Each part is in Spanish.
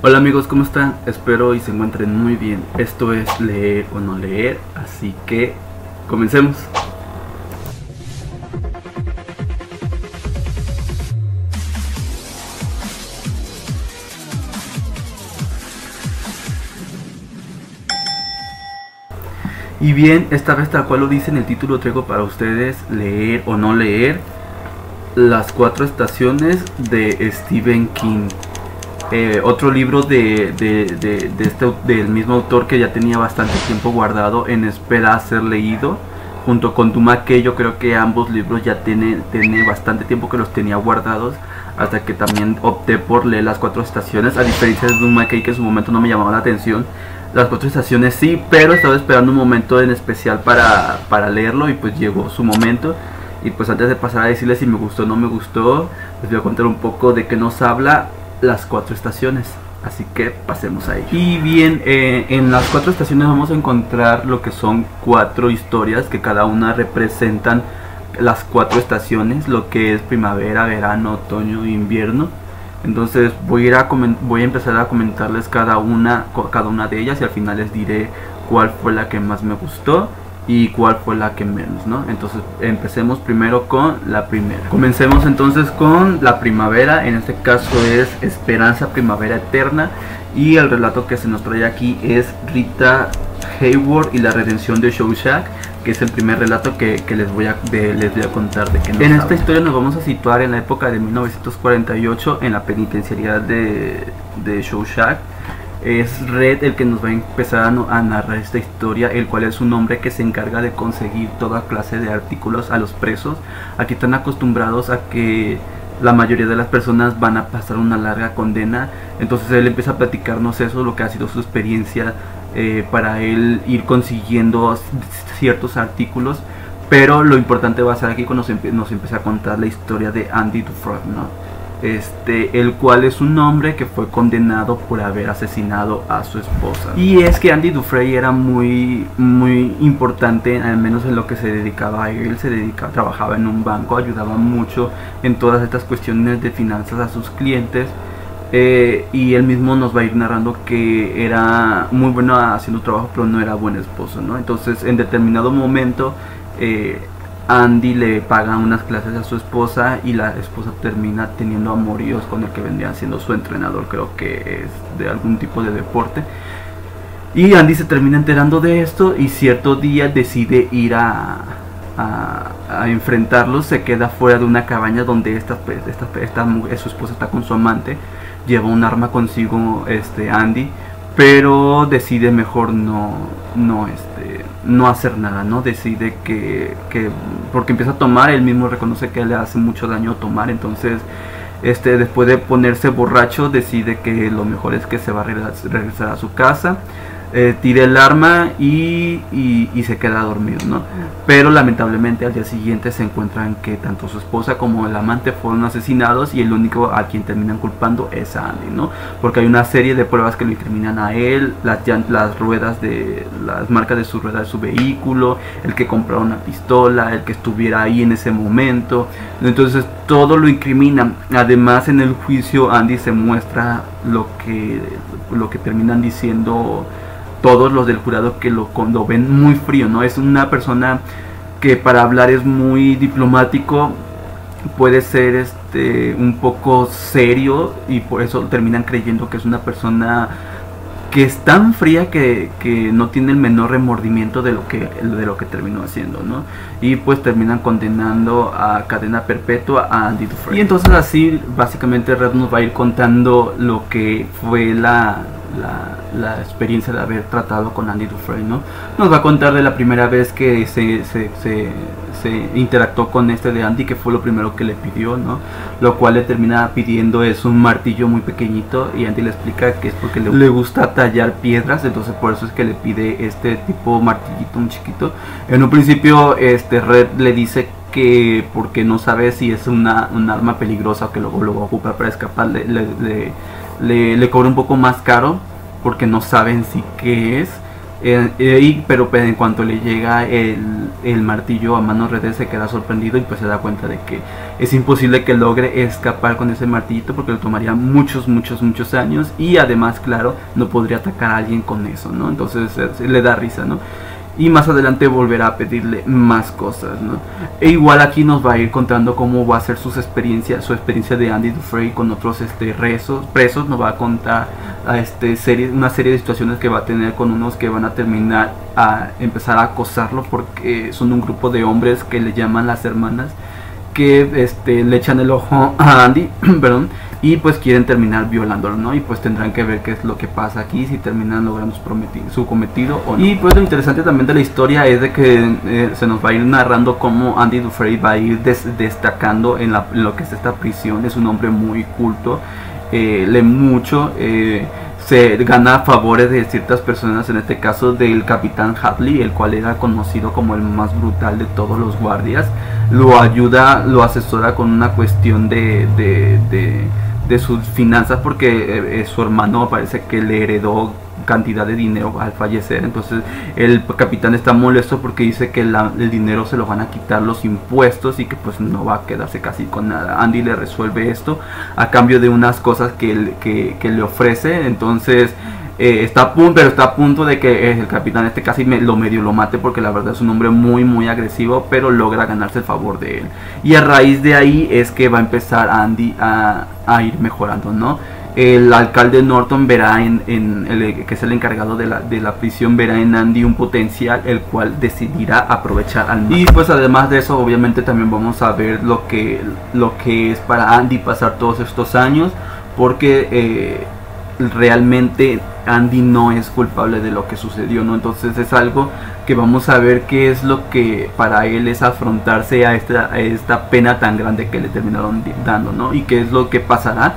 Hola amigos, ¿cómo están? Espero y se encuentren muy bien. Esto es Leer o No Leer, así que comencemos. Y bien, esta vez tal cual lo dice en el título, traigo para ustedes Leer o No Leer, Las Cuatro Estaciones de Stephen King. Otro libro del mismo autor que ya tenía bastante tiempo guardado en espera a ser leído, junto con Duma, que yo creo que ambos libros ya tiene bastante tiempo que los tenía guardados, hasta que también opté por leer Las Cuatro Estaciones. A diferencia de Duma, que en su momento no me llamaba la atención, Las Cuatro Estaciones sí, pero estaba esperando un momento en especial para leerlo, y pues llegó su momento. Y pues antes de pasar a decirles si me gustó o no me gustó, les voy a contar un poco de qué nos habla Las Cuatro Estaciones, así que pasemos a ello. Y bien, en Las Cuatro Estaciones vamos a encontrar lo que son cuatro historias que cada una representan las cuatro estaciones, lo que es primavera, verano, otoño e invierno. Entonces voy a empezar a comentarles cada una de ellas, y al final les diré cuál fue la que más me gustó y cuál fue la que menos, ¿no? Entonces empecemos primero con la primera. Comencemos entonces con la primavera. En este caso es Esperanza, Primavera Eterna, y el relato que se nos trae aquí es Rita Hayworth y la redención de Shawshank, que es el primer relato que les voy a contar de que nos habla. En esta historia nos vamos a situar en la época de 1948, en la penitenciaría de Shawshank. Es Red el que nos va a empezar a narrar esta historia, el cual es un hombre que se encarga de conseguir toda clase de artículos a los presos. Aquí están acostumbrados a que la mayoría de las personas van a pasar una larga condena, entonces él empieza a platicarnos eso, lo que ha sido su experiencia para él ir consiguiendo ciertos artículos. Pero lo importante va a ser aquí cuando nos empieza a contar la historia de Andy Dufresne, ¿no? El cual es un hombre que fue condenado por haber asesinado a su esposa. Y es que Andy Dufresne era muy importante, al menos en lo que se dedicaba. Él trabajaba en un banco, ayudaba mucho en todas estas cuestiones de finanzas a sus clientes. Y él mismo nos va a ir narrando que era muy bueno haciendo trabajo, pero no era buen esposo, ¿no? Entonces en determinado momento Andy le paga unas clases a su esposa, y la esposa termina teniendo amoríos con el que vendría siendo su entrenador, creo que es de algún tipo de deporte. Y Andy se termina enterando de esto, y cierto día decide ir a enfrentarlos. Se queda fuera de una cabaña donde su esposa está con su amante. Lleva un arma consigo Andy, pero decide mejor no hacer nada, ¿no? Decide que porque empieza a tomar, él mismo reconoce que le hace mucho daño tomar. Entonces después de ponerse borracho, decide que lo mejor es que se va a regresar a su casa. Tira el arma y se queda dormido, ¿no? Pero lamentablemente al día siguiente se encuentran que tanto su esposa como el amante fueron asesinados, y el único a quien terminan culpando es a Andy, ¿no? Porque hay una serie de pruebas que lo incriminan a él: las marcas de su rueda de su vehículo, el que comprara una pistola, el que estuviera ahí en ese momento. Entonces todo lo incriminan. Además, en el juicio Andy se muestra lo que terminan diciendo todos los del jurado, que lo ven muy frío, ¿no? Es una persona que para hablar es muy diplomático, puede ser un poco serio, y por eso terminan creyendo que es una persona que es tan fría que no tiene el menor remordimiento de lo que terminó haciendo, ¿no? Y pues terminan condenando a cadena perpetua a Andy Dufresne. Y entonces así básicamente Red nos va a ir contando lo que fue la experiencia de haber tratado con Andy Dufresne, ¿no? Nos va a contar de la primera vez que se interactuó con de Andy, que fue lo primero que le pidió, ¿no? Lo cual le termina pidiendo es un martillo muy pequeñito, y Andy le explica que es porque le gusta tallar piedras, entonces por eso es que le pide este tipo martillito muy chiquito. En un principio Red le dice que porque no sabe si es un arma peligrosa o que luego lo va a ocupar para escapar. Le cobra un poco más caro porque no saben si qué es. Pero en cuanto le llega el martillo a mano, Red se queda sorprendido y pues se da cuenta de que es imposible que logre escapar con ese martillito, porque le tomaría muchos años, y además, claro, no podría atacar a alguien con eso, ¿no? Entonces le da risa, ¿no? Y más adelante volverá a pedirle más cosas, ¿no? E igual aquí nos va a ir contando cómo va a ser sus experiencias, su experiencia de Andy Dufresne con otros presos. Nos va a contar una serie de situaciones que va a tener con unos que van a terminar a empezar a acosarlo, porque son un grupo de hombres que le llaman las hermanas, que le echan el ojo a Andy, perdón, y pues quieren terminar violándolo, ¿no? Y pues tendrán que ver qué es lo que pasa aquí, si terminan logrando su cometido o no. Y pues lo interesante también de la historia es de que se nos va a ir narrando cómo Andy Dufresne va a ir destacando en lo que es esta prisión. Es un hombre muy culto, lee mucho, se gana favores de ciertas personas, en este caso del Capitán Hadley, el cual era conocido como el más brutal de todos los guardias. Lo ayuda, lo asesora con una cuestión de sus finanzas, porque su hermano parece que le heredó cantidad de dinero al fallecer. Entonces el capitán está molesto porque dice que el dinero se lo van a quitar los impuestos y que pues no va a quedarse casi con nada. Andy le resuelve esto a cambio de unas cosas que le ofrece. Entonces está a punto de que el capitán casi medio lo mate, porque la verdad es un hombre muy agresivo, pero logra ganarse el favor de él. Y a raíz de ahí es que va a empezar Andy a ir mejorando, ¿no? El alcalde Norton verá que es el encargado de la prisión, verá en Andy un potencial, el cual decidirá aprovechar al máximo. Y pues además de eso, obviamente también vamos a ver lo que es para Andy pasar todos estos años, porque realmente Andy no es culpable de lo que sucedió, ¿no? Entonces es algo que vamos a ver qué es lo que para él es afrontarse a esta pena tan grande que le terminaron dando, ¿no? Y qué es lo que pasará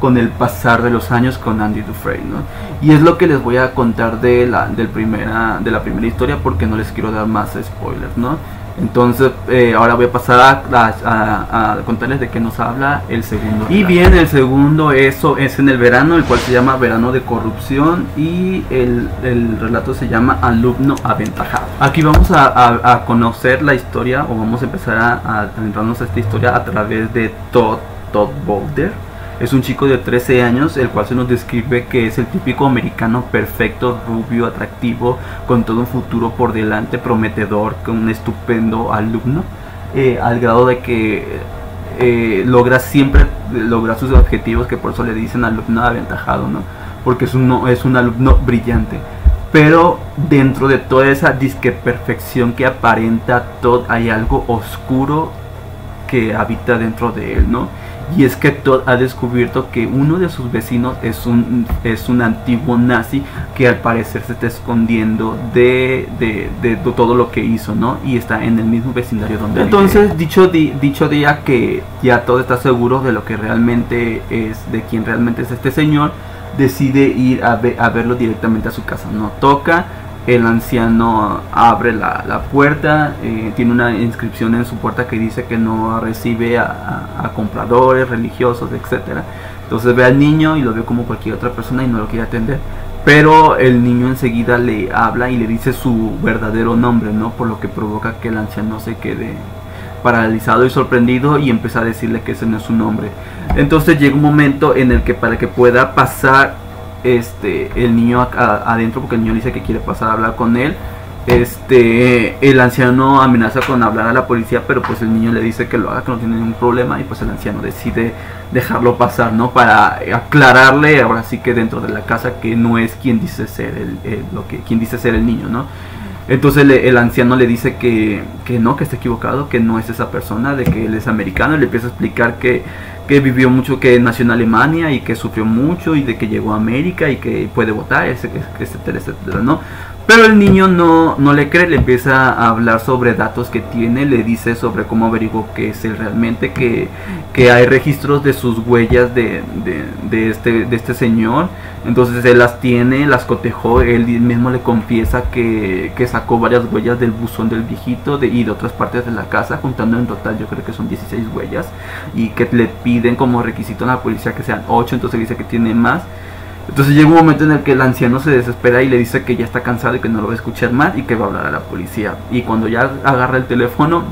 con el pasar de los años con Andy Dufresne, ¿no? Y es lo que les voy a contar de la primera historia, porque no les quiero dar más spoilers, ¿no? Entonces ahora voy a pasar a contarles de qué nos habla el segundo. Y bien, el segundo es en el verano, el cual se llama Verano de Corrupción, y el relato se llama Alumno Aventajado. Aquí vamos a conocer la historia, o vamos a empezar a adentrarnos a esta historia a través de Todd Boulder. Es un chico de 13 años, el cual se nos describe que es el típico americano perfecto, rubio, atractivo, con todo un futuro por delante, prometedor, con un estupendo alumno, al grado de que logra sus objetivos, que por eso le dicen alumno aventajado, ¿no? Porque es un alumno brillante. Pero dentro de toda esa disque perfección que aparenta Todd, hay algo oscuro que habita dentro de él, ¿no? Y es que Todd ha descubierto que uno de sus vecinos es un antiguo nazi, que al parecer se está escondiendo de todo lo que hizo, ¿no? Y está en el mismo vecindario donde entonces, dicho día que ya Todd está seguro de lo que realmente es, de quién realmente es este señor, decide ir a verlo directamente a su casa. No toca, el anciano abre la puerta, tiene una inscripción en su puerta que dice que no recibe a compradores, religiosos, etc. Entonces ve al niño y lo ve como cualquier otra persona y no lo quiere atender. Pero el niño enseguida le habla y le dice su verdadero nombre, ¿no? Por lo que provoca que el anciano se quede paralizado y sorprendido, y empieza a decirle que ese no es su nombre. Entonces llega un momento en el que, para que pueda pasar el niño adentro, porque el niño dice que quiere pasar a hablar con él, el anciano amenaza con hablar a la policía, pero pues el niño le dice que lo haga, que no tiene ningún problema, y pues el anciano decide dejarlo pasar, ¿no? Para aclararle ahora sí que dentro de la casa que no es quien dice ser quien dice ser el niño, ¿no? Entonces el anciano le dice que no, que está equivocado, que no es esa persona, de que él es americano, y le empieza a explicar que vivió mucho, que nació en Alemania y que sufrió mucho, y de que llegó a América y que puede votar, etcétera, etcétera, ¿no? Pero el niño no le cree, le empieza a hablar sobre datos que tiene, le dice sobre cómo averiguó que es él realmente, que hay registros de sus huellas de este señor. Entonces él las tiene, las cotejó, él mismo le confiesa que sacó varias huellas del buzón del viejito y de otras partes de la casa, juntando en total yo creo que son 16 huellas, y que le piden como requisito a la policía que sean 8, entonces dice que tiene más. Entonces llega un momento en el que el anciano se desespera y le dice que ya está cansado y que no lo va a escuchar más y que va a hablar a la policía. Y cuando ya agarra el teléfono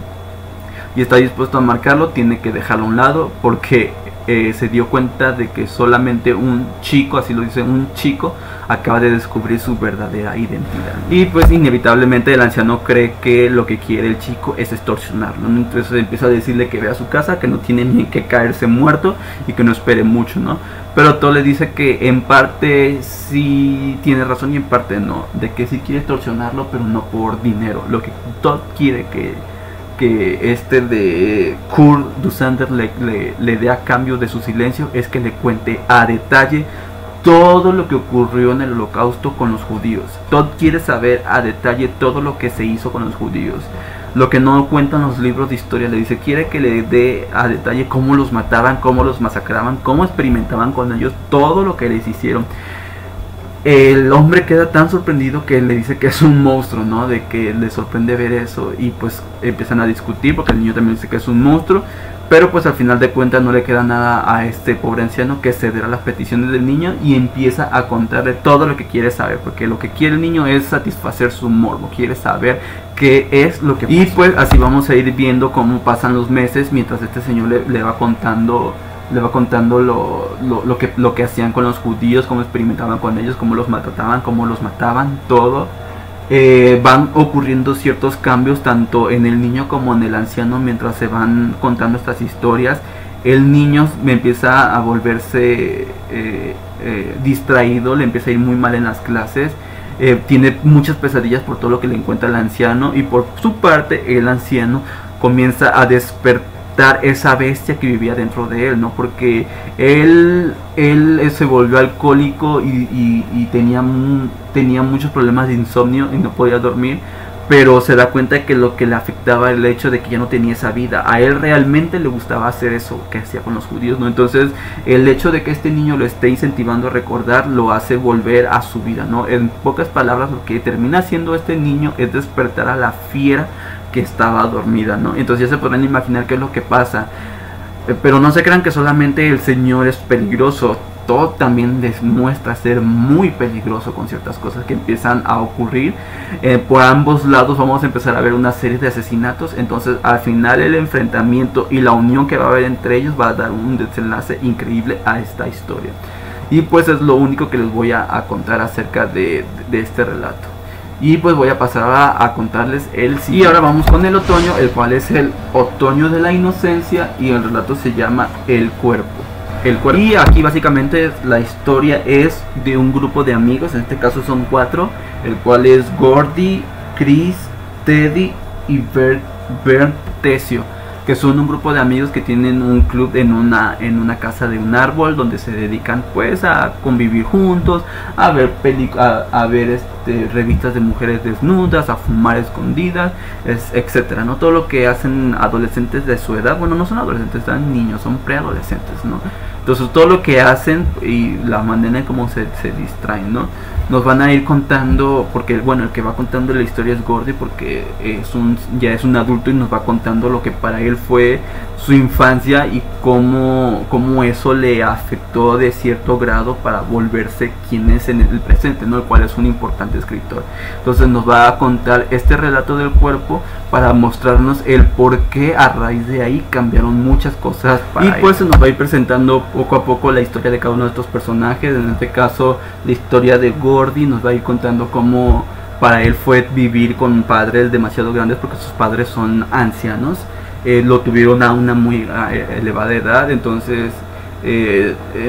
y está dispuesto a marcarlo, tiene que dejarlo a un lado porque se dio cuenta de que solamente un chico, así lo dice, un chico acaba de descubrir su verdadera identidad. Y pues inevitablemente el anciano cree que lo que quiere el chico es extorsionarlo, ¿no? Entonces empieza a decirle que vea su casa, que no tiene ni que caerse muerto y que no espere mucho, ¿no? Pero Todd le dice que en parte sí tiene razón y en parte no, de que sí quiere extorsionarlo, pero no por dinero. Lo que Todd quiere que este de Kurt Dussander le dé a cambio de su silencio es que le cuente a detalle todo lo que ocurrió en el holocausto con los judíos. Todd quiere saber a detalle todo lo que se hizo con los judíos, lo que no cuentan los libros de historia. Le dice, quiere que le dé a detalle cómo los mataban, cómo los masacraban, cómo experimentaban con ellos, todo lo que les hicieron. El hombre queda tan sorprendido que le dice que es un monstruo, ¿no? De que le sorprende ver eso y pues empiezan a discutir porque el niño también dice que es un monstruo. Pero pues al final de cuentas no le queda nada a este pobre anciano que cederá a las peticiones del niño y empieza a contarle todo lo que quiere saber. Porque lo que quiere el niño es satisfacer su morbo, quiere saber qué es lo que pasó. Y pues así vamos a ir viendo cómo pasan los meses mientras este señor le va contando... lo que hacían con los judíos, cómo experimentaban con ellos, cómo los mataban, todo. Van ocurriendo ciertos cambios tanto en el niño como en el anciano mientras se van contando estas historias. El niño empieza a volverse distraído, le empieza a ir muy mal en las clases. Tiene muchas pesadillas por todo lo que le encuentra el anciano y por su parte el anciano comienza a despertar esa bestia que vivía dentro de él, ¿no? Porque él se volvió alcohólico y tenía muchos problemas de insomnio y no podía dormir, pero se da cuenta de que lo que le afectaba era el hecho de que ya no tenía esa vida. A él realmente le gustaba hacer eso que hacía con los judíos, ¿no? Entonces el hecho de que este niño lo esté incentivando a recordar lo hace volver a su vida, ¿no? En pocas palabras, lo que termina haciendo este niño es despertar a la fiera que estaba dormida, ¿no? Entonces ya se podrán imaginar qué es lo que pasa. Pero no se crean que solamente el señor es peligroso. Todd también demuestra ser muy peligroso con ciertas cosas que empiezan a ocurrir. Por ambos lados vamos a empezar a ver una serie de asesinatos. Entonces al final el enfrentamiento y la unión que va a haber entre ellos va a dar un desenlace increíble a esta historia. Y pues es lo único que les voy a contar acerca de este relato. Y pues voy a pasar a contarles el siguiente. Y ahora vamos con el otoño, el cual es el otoño de la inocencia, y el relato se llama El Cuerpo. Y aquí básicamente la historia es de un grupo de amigos, en este caso son 4, el cual es Gordy, Chris, Teddy y Vern Tessio, que son un grupo de amigos que tienen un club en una casa de un árbol donde se dedican pues a convivir juntos, a ver películas, a ver revistas de mujeres desnudas, a fumar escondidas, etcétera, ¿no? Todo lo que hacen adolescentes de su edad. Bueno, no son adolescentes, están niños, son preadolescentes, ¿no? Entonces todo lo que hacen y la manera en cómo se distraen, ¿no? Nos van a ir contando, porque bueno, el que va contando la historia es Gordy, porque ya es un adulto y nos va contando lo que para él fue su infancia y cómo eso le afectó de cierto grado para volverse quien es en el presente, ¿no? El cual es un importante escritor. Entonces nos va a contar este relato del cuerpo para mostrarnos el por qué a raíz de ahí cambiaron muchas cosas para él. Y pues se nos va a ir presentando poco a poco la historia de cada uno de estos personajes. En este caso la historia de Gordy nos va a ir contando cómo para él fue vivir con padres demasiado grandes porque sus padres son ancianos. Lo tuvieron a una muy elevada edad, entonces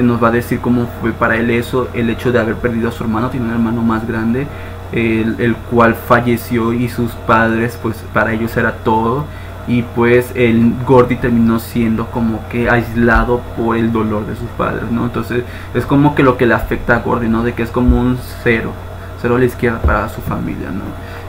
nos va a decir cómo fue para él eso, el hecho de haber perdido a su hermano. Tiene un hermano más grande, el cual falleció, y sus padres pues para ellos era todo, y pues el Gordy terminó siendo como que aislado por el dolor de sus padres, ¿no? Entonces es como que lo que le afecta a Gordy, ¿no? De que es como un cero a la izquierda para su familia, ¿no?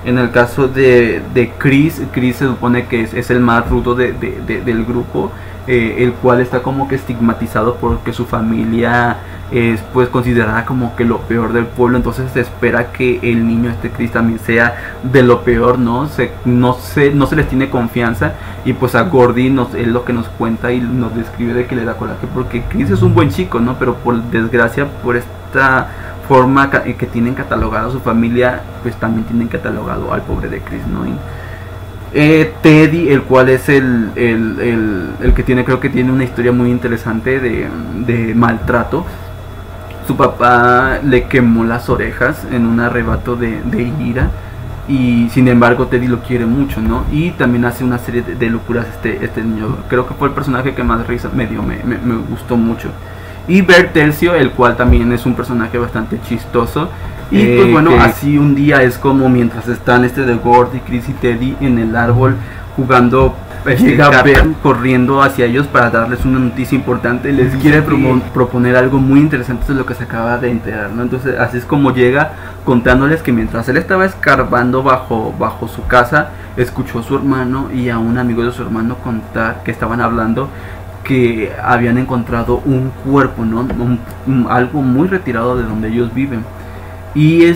En el caso de Chris se supone que es el más rudo del grupo, el cual está como que estigmatizado porque su familia es pues considerada como que lo peor del pueblo. Entonces se espera que el niño Chris también sea de lo peor, ¿no? No se les tiene confianza, y pues a Gordy es lo que nos cuenta y nos describe de que le da coraje porque Chris es un buen chico, ¿no? Pero por desgracia, por este esta forma que tienen catalogado a su familia, pues también tienen catalogado al pobre de Chris, ¿no? Teddy, el cual es el que tiene, creo que tiene una historia muy interesante de maltrato. Su papá le quemó las orejas en un arrebato de ira, y sin embargo Teddy lo quiere mucho, ¿no? Y también hace una serie de locuras este niño. Creo que fue el personaje que más risa me dio, me gustó mucho. Y Vern Tessio, el cual también es un personaje bastante chistoso. Y pues bueno, así un día es como mientras están de Gordy, Chris y Teddy en el árbol jugando, llega Vern corriendo hacia ellos para darles una noticia importante. Les quiere proponer algo muy interesante, es lo que se acaba de enterar, ¿no? Entonces así es como llega, contándoles que mientras él estaba escarbando bajo su casa, escuchó a su hermano y a un amigo de su hermano contar que estaban hablando que habían encontrado un cuerpo, ¿no? Algo muy retirado de donde ellos viven, y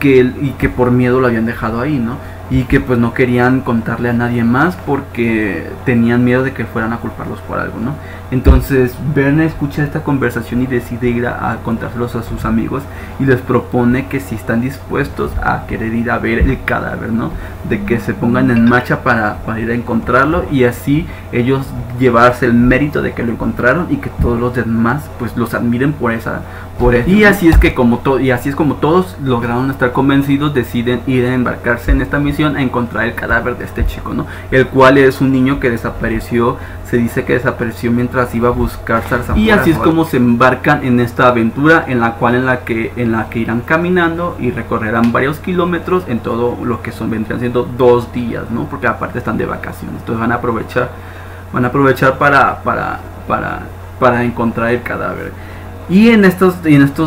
que por miedo lo habían dejado ahí, ¿no? Y que pues no querían contarle a nadie más porque tenían miedo de que fueran a culparlos por algo, ¿no? Entonces Vern escucha esta conversación y decide ir a contárselos a sus amigos, y les propone que si están dispuestos a querer ir a ver el cadáver, ¿no? De que se pongan en marcha para ir a encontrarlo, y así ellos llevarse el mérito de que lo encontraron y que todos los demás pues los admiren por esa... Y así es que como todos lograron estar convencidos, deciden ir a embarcarse en esta misión a encontrar el cadáver de este chico, ¿no? El cual es un niño que desapareció, se dice que desapareció mientras iba a buscar zarzamoras. Y así es como se embarcan en esta aventura en la que irán caminando y recorrerán varios kilómetros en todo lo que vendrían siendo 2 días, ¿no? Porque aparte están de vacaciones, entonces van a aprovechar para encontrar el cadáver. Y en estos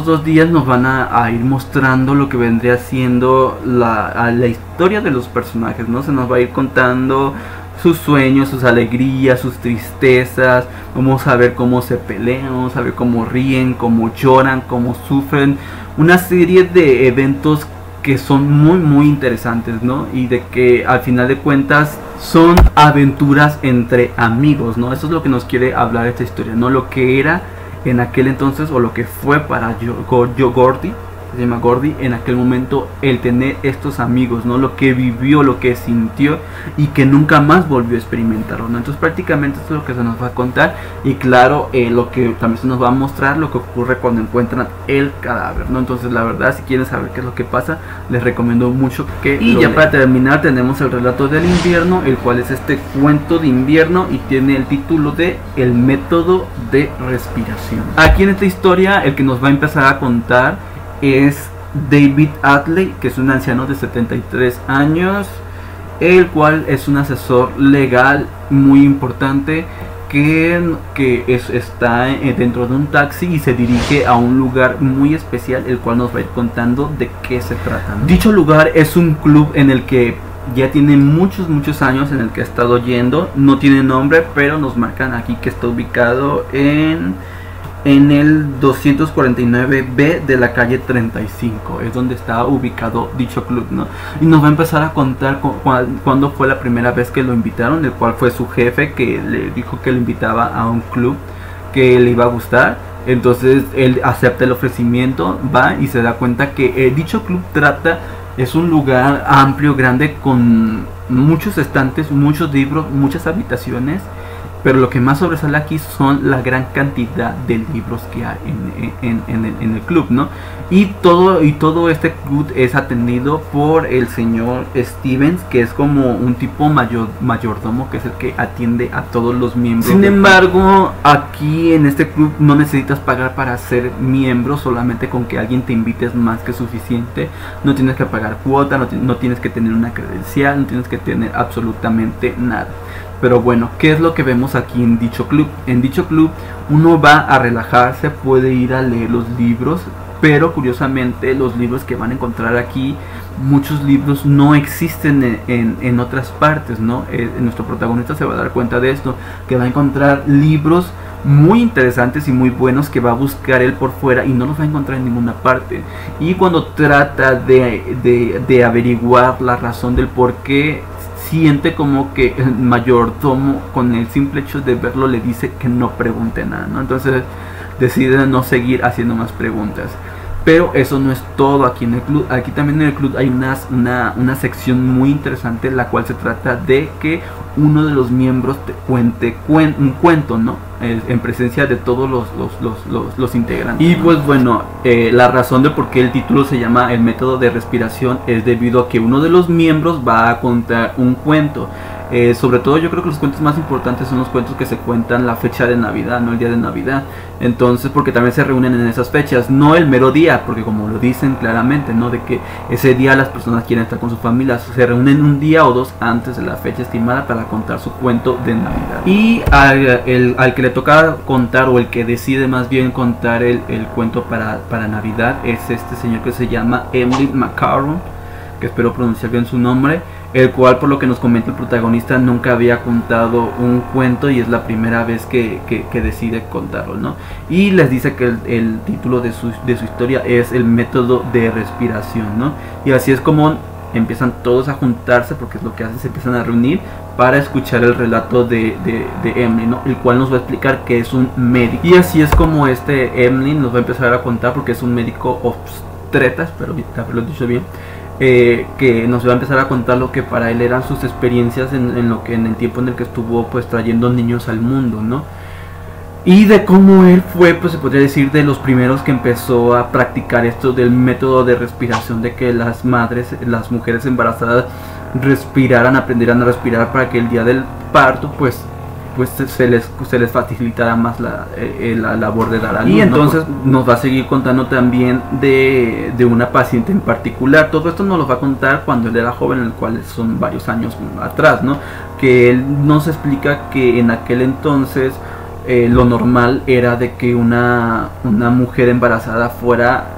2 días nos van a ir mostrando lo que vendría siendo la historia de los personajes, ¿no? Se nos va a ir contando sus sueños, sus alegrías, sus tristezas. Vamos a ver cómo se pelean, vamos a ver cómo ríen, cómo lloran, cómo sufren. Una serie de eventos que son muy muy interesantes, ¿no? Y de que al final de cuentas son aventuras entre amigos, ¿no? Eso es lo que nos quiere hablar esta historia, ¿no? Lo que era en aquel entonces, o lo que fue para Gordy, se llama Gordy, en aquel momento, el tener estos amigos, ¿no? Lo que vivió, lo que sintió y que nunca más volvió a experimentarlo, ¿no? Entonces prácticamente esto es lo que se nos va a contar, y claro, lo que también se nos va a mostrar lo que ocurre cuando encuentran el cadáver, ¿no? Entonces la verdad, si quieren saber qué es lo que pasa, les recomiendo mucho que... Y ya para terminar tenemos el relato del invierno, el cual es este cuento de invierno y tiene el título de El método de respiración. Aquí en esta historia el que nos va a empezar a contar es David Atley, que es un anciano de 73 años, el cual es un asesor legal muy importante que está dentro de un taxi y se dirige a un lugar muy especial, el cual nos va a ir contando de qué se trata, ¿no? Dicho lugar es un club en el que ya tiene muchos años en el que ha estado yendo. No tiene nombre, pero nos marcan aquí que está ubicado en el 249B de la calle 35, es donde está ubicado dicho club, ¿no? Y nos va a empezar a contar cuándo fue la primera vez que lo invitaron, el cual fue su jefe que le dijo que lo invitaba a un club que le iba a gustar. Entonces él acepta el ofrecimiento, va y se da cuenta que dicho club es un lugar amplio, grande, con muchos estantes, muchos libros, muchas habitaciones. Pero lo que más sobresale aquí son la gran cantidad de libros que hay en el club, ¿no? Y todo este club es atendido por el señor Stevens, que es como un tipo mayordomo, que es el que atiende a todos los miembros. Sin embargo, aquí en este club no necesitas pagar para ser miembro, solamente con que alguien te invite es más que suficiente. No tienes que pagar cuota, no tienes que tener una credencial, no tienes que tener absolutamente nada. Pero bueno, ¿qué es lo que vemos aquí en dicho club? En dicho club uno va a relajarse, puede ir a leer los libros, pero curiosamente los libros que van a encontrar aquí, muchos libros no existen en otras partes, ¿no? Nuestro protagonista se va a dar cuenta de esto, que va a encontrar libros muy interesantes y muy buenos que va a buscar él por fuera y no los va a encontrar en ninguna parte. Y cuando trata de averiguar la razón del por qué, siente como que el mayordomo, con el simple hecho de verlo, le dice que no pregunte nada, ¿no? Entonces decide no seguir haciendo más preguntas. Pero eso no es todo aquí en el club. Aquí también en el club hay una sección muy interesante, la cual se trata de que uno de los miembros te cuente un cuento, ¿no? En presencia de todos los integrantes. Y pues bueno, la razón de por qué el título se llama El método de respiración es debido a que uno de los miembros va a contar un cuento. Sobre todo yo creo que los cuentos más importantes son los cuentos que se cuentan la fecha de Navidad, no el día de Navidad. Entonces, porque también se reúnen en esas fechas, no el mero día, porque como lo dicen claramente, ¿no? De que ese día las personas quieren estar con sus familias, se reúnen un día o dos antes de la fecha estimada para contar su cuento de Navidad. Y al que le toca contar, o el que decide más bien contar el cuento para Navidad, es este señor que se llama Emily McCarron, que espero pronunciar bien su nombre, el cual, por lo que nos comenta el protagonista, nunca había contado un cuento y es la primera vez que decide contarlo, ¿no? Y les dice que el título de su historia es El método de respiración, ¿no? Y así es como empiezan todos a juntarse, porque es lo que hacen, se empiezan a reunir para escuchar el relato de Emily, ¿no? El cual nos va a explicar que es un médico. Y así es como este Emily nos va a empezar a contar, porque es un médico obstetra, pero lo he dicho bien. Que nos va a empezar a contar lo que para él eran sus experiencias en el tiempo en el que estuvo pues trayendo niños al mundo, ¿no? Y de cómo él fue, pues se podría decir, de los primeros que empezó a practicar esto del método de respiración, de que las mujeres embarazadas respiraran, aprendieran a respirar para que el día del parto pues se les facilitará más la labor de dar a luz. Y entonces, ¿no? Nos va a seguir contando también de una paciente en particular. Todo esto nos lo va a contar cuando él era joven, el cual son varios años atrás, ¿no? Que él nos explica que en aquel entonces lo normal era de que una mujer embarazada fuera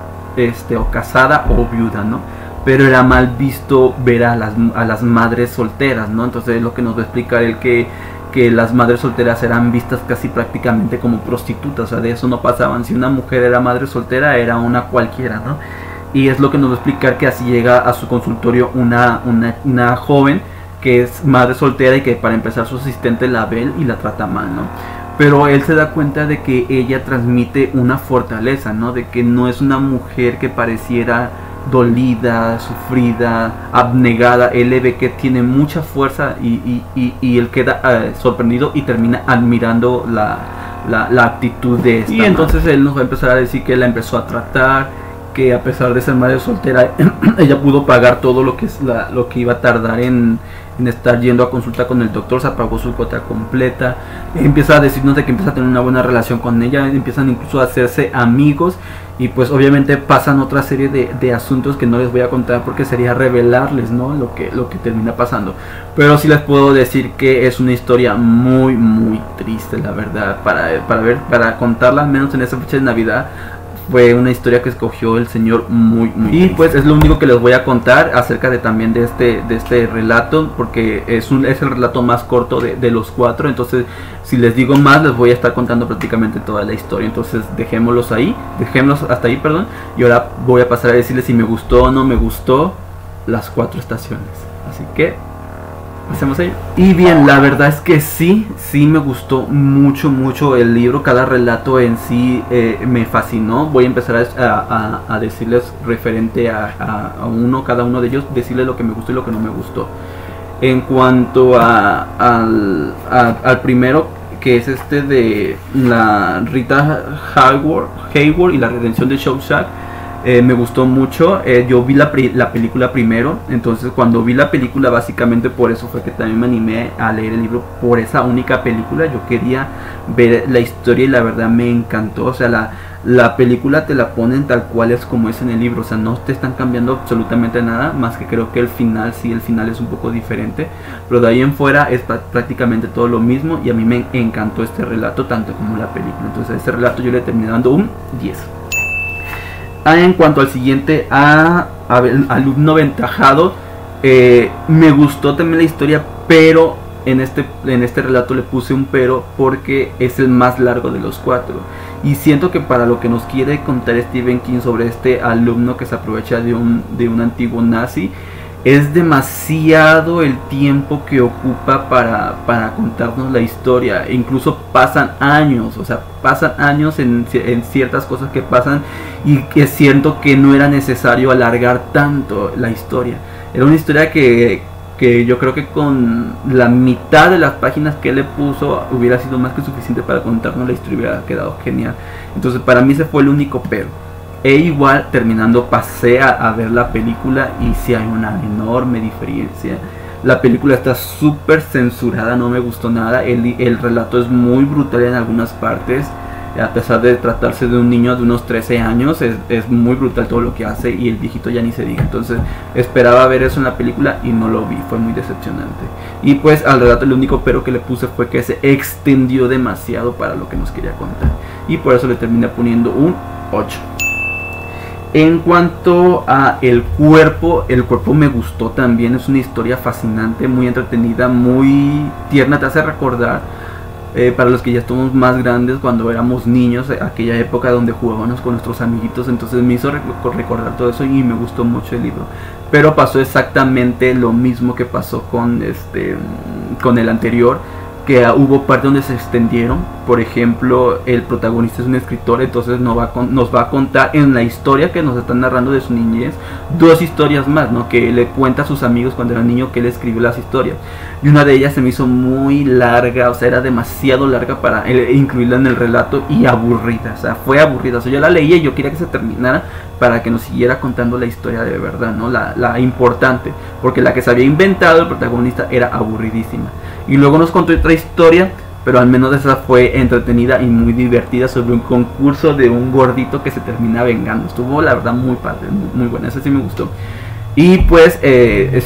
o casada o viuda, ¿no? Pero era mal visto ver a las madres solteras, ¿no? Entonces es lo que nos va a explicar él, que las madres solteras eran vistas casi prácticamente como prostitutas, o sea, de eso no pasaban. Si una mujer era madre soltera, era una cualquiera, ¿no? Y es lo que nos va a explicar, que así llega a su consultorio una joven que es madre soltera y que para empezar su asistente la ve y la trata mal, ¿no? Pero él se da cuenta de que ella transmite una fortaleza, ¿no? De que no es una mujer que pareciera dolida, sufrida, abnegada. Él le ve que tiene mucha fuerza y él queda sorprendido y termina admirando la actitud de esta. Y entonces él nos va a empezar a decir que la empezó a tratar, que a pesar de ser madre soltera, ella pudo pagar todo lo que es lo que iba a tardar en estar yendo a consulta con el doctor, se pagó su cuota completa. Empieza a decirnos de que empieza a tener una buena relación con ella, empiezan incluso a hacerse amigos. Y pues obviamente pasan otra serie de asuntos que no les voy a contar porque sería revelarles, ¿no? Lo que termina pasando. Pero sí les puedo decir que es una historia muy, muy triste, la verdad. Para contarla, al menos en esa fecha de Navidad, fue una historia que escogió el señor muy, muy triste. Y pues es lo único que les voy a contar acerca de este relato, porque es el relato más corto de los cuatro. Entonces, si les digo más, les voy a estar contando prácticamente toda la historia. Entonces dejémoslos hasta ahí, perdón. Y ahora voy a pasar a decirles si me gustó o no me gustó Las Cuatro Estaciones. Así que pasemos a ello. Y bien, la verdad es que sí me gustó mucho, mucho el libro. Cada relato en sí me fascinó. Voy a empezar a decirles referente a cada uno de ellos, decirles lo que me gustó y lo que no me gustó. En cuanto al primero, que es este de la Rita Hayworth y la redención de Shawshank, me gustó mucho. Yo vi la película primero, entonces cuando vi la película, básicamente por eso fue que también me animé a leer el libro, por esa única película. Yo quería ver la historia y la verdad me encantó. O sea, la película te la ponen tal cual es como es en el libro, o sea, no te están cambiando absolutamente nada, más que creo que el final, sí, el final es un poco diferente, pero de ahí en fuera es prácticamente todo lo mismo. Y a mí me encantó este relato, tanto como la película. Entonces a este relato yo le terminé dando un 10. En cuanto al siguiente, Alumno Aventajado, me gustó también la historia, pero en este relato le puse un pero, porque es el más largo de los cuatro. Y siento que para lo que nos quiere contar Stephen King sobre este alumno que se aprovecha de un antiguo nazi, es demasiado el tiempo que ocupa para contarnos la historia. E incluso pasan años, o sea, pasan años en ciertas cosas que pasan, y que siento que no era necesario alargar tanto la historia. Era una historia que yo creo que con la mitad de las páginas que le puso hubiera sido más que suficiente para contarnos la historia, hubiera quedado genial. Entonces para mí ese fue el único pero. E igual terminando pasé a ver la película y sí hay una enorme diferencia. La película está súper censurada, no me gustó nada. El relato es muy brutal en algunas partes. A pesar de tratarse de un niño de unos 13 años, es muy brutal todo lo que hace, y el viejito ya ni se diga. Entonces esperaba ver eso en la película y no lo vi, fue muy decepcionante. Y pues al relato el único pero que le puse fue que se extendió demasiado para lo que nos quería contar, y por eso le terminé poniendo un 8. En cuanto a El Cuerpo, El Cuerpo me gustó también. Es una historia fascinante, muy entretenida, muy tierna, te hace recordar, para los que ya estamos más grandes, cuando éramos niños, aquella época donde jugábamos con nuestros amiguitos. Entonces me hizo recordar todo eso y me gustó mucho el libro. Pero pasó exactamente lo mismo que pasó con el anterior, que hubo partes donde se extendieron. Por ejemplo, el protagonista es un escritor, entonces nos va a contar en la historia que nos están narrando de su niñez dos historias más, ¿no? Que le cuenta a sus amigos cuando era niño, que él escribió las historias, y una de ellas se me hizo muy larga, o sea, era demasiado larga para incluirla en el relato, y aburrida, o sea, fue aburrida. O sea, yo la leía y yo quería que se terminara para que nos siguiera contando la historia de verdad, ¿no? La importante, porque la que se había inventado el protagonista era aburridísima. Y luego nos contó otra historia, pero al menos esa fue entretenida y muy divertida, sobre un concurso de un gordito que se termina vengando. Estuvo la verdad muy padre, muy buena, esa sí me gustó. Y pues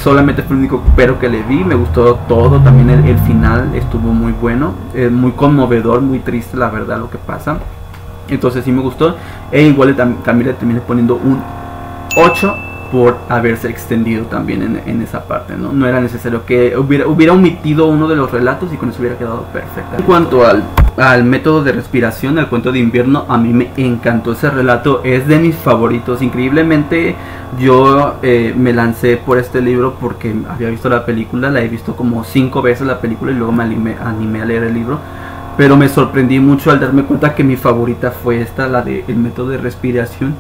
solamente fue el único pero que le vi. Me gustó todo, también el final estuvo muy bueno, muy conmovedor, muy triste la verdad lo que pasa. Entonces sí me gustó, e igual también le terminé poniendo un 8 por haberse extendido también en esa parte, ¿no? No era necesario que hubiera omitido uno de los relatos y con eso hubiera quedado perfecta. En cuanto al método de respiración, El cuento de invierno, a mí me encantó ese relato, es de mis favoritos. Increíblemente yo me lancé por este libro porque había visto la película, la he visto como 5 veces la película, y luego me animé a leer el libro. Pero me sorprendí mucho al darme cuenta que mi favorita fue esta, la de El método de respiración.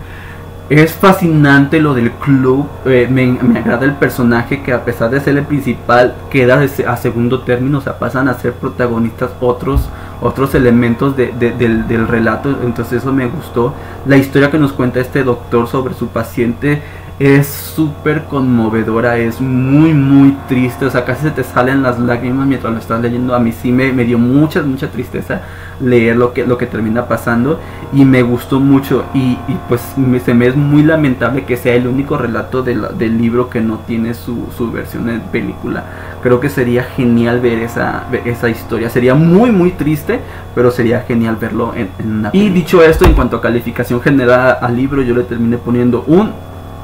Es fascinante lo del club, me agrada el personaje, que a pesar de ser el principal queda a segundo término, o sea, pasan a ser protagonistas otros elementos del relato. Entonces eso me gustó. La historia que nos cuenta este doctor sobre su paciente es súper conmovedora, es muy muy triste, o sea, casi se te salen las lágrimas mientras lo estás leyendo. A mí sí me dio mucha tristeza leer lo que termina pasando, y me gustó mucho. Y pues se me es muy lamentable que sea el único relato del libro que no tiene su versión en película. Creo que sería genial ver esa historia, sería muy muy triste, pero sería genial verlo en una película. Y dicho esto, en cuanto a calificación general al libro, yo le terminé poniendo un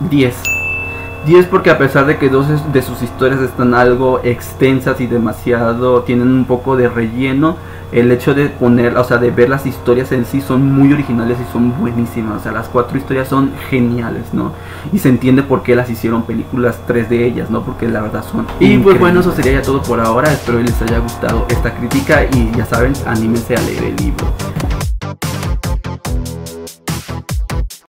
10 porque a pesar de que dos de sus historias están algo extensas y demasiado, tienen un poco de relleno, el hecho de ver las historias en sí son muy originales y son buenísimas. O sea, las 4 historias son geniales, ¿no? Y se entiende por qué las hicieron películas 3 de ellas, ¿no? Porque la verdad son increíbles. Y pues bueno, eso sería ya todo por ahora. Espero que les haya gustado esta crítica, y ya saben, anímense a leer el libro.